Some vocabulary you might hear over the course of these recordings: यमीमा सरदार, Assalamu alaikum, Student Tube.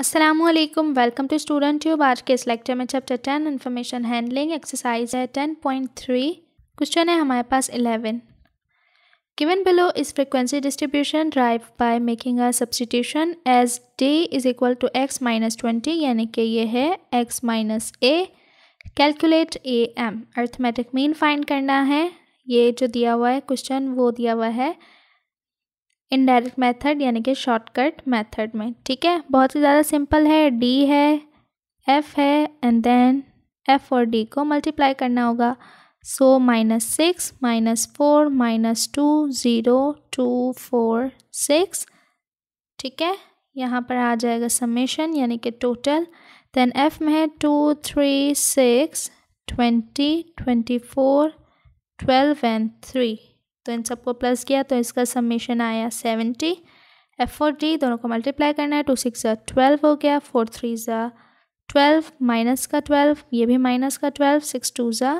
Assalamu alaikum, welcome to Student Tube। आज के इस लेक्चर में चैप्टर 10 इन्फॉर्मेशन हैंडलिंग एक्सरसाइज है 10.3। क्वेश्चन है हमारे पास 11। Given below is frequency distribution drive by making a substitution as day is equal to x minus 20, यानी कि ये है x minus A. Calculate A M, arithmetic mean find करना है। ये जो दिया हुआ है क्वेश्चन वो दिया हुआ है इनडायरेक्ट मेथड यानी कि शॉर्टकट मेथड में, ठीक है। बहुत ही ज़्यादा सिंपल है। डी है, एफ है, एंड देन एफ और डी को मल्टीप्लाई करना होगा। सो माइनस 6 माइनस 4 माइनस 2 0 2 4 6, ठीक है। यहाँ पर आ जाएगा समेशन यानी कि टोटल। देन एफ में है 2 3 6 20 24 12 एंड 3, तो इन सबको प्लस किया तो इसका समेशन आया 70। एफ और डी दोनों को मल्टीप्लाई करना है। 2 6 12 हो गया, 4 3 12 माइनस का 12, ये भी माइनस का 12, 6 2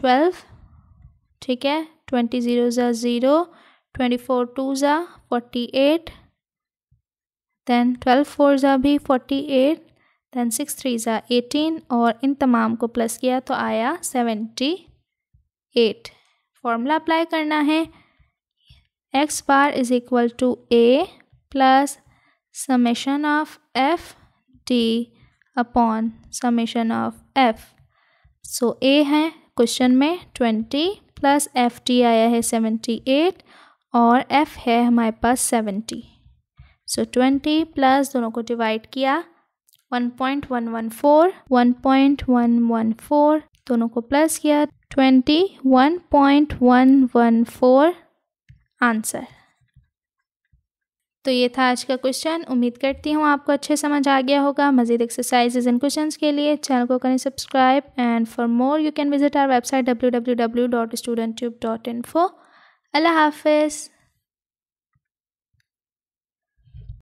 12, ठीक है। 20 0 0 24 2 48, दैन 12 4 48, दैन 6 3 18, और इन तमाम को प्लस किया तो आया 78। फॉर्मूला अप्लाई करना है, x bar is equal to A plus summation of F D upon summation of F. So ए है क्वेश्चन में 20 प्लस एफ डी आया है 78 और एफ है हमारे पास 70। सो 20 प्लस दोनों को डिवाइड किया 1.114 दोनों को प्लस किया 21.114 आंसर। तो ये था आज का क्वेश्चन। उम्मीद करती हूँ आपको अच्छे समझ आ गया होगा। मजीद एक्सरसाइजेज एंड क्वेश्चंस के लिए चैनल को करें subscribe, and for more you can visit our website www.studenttube.info। अल्लाह हाफिज।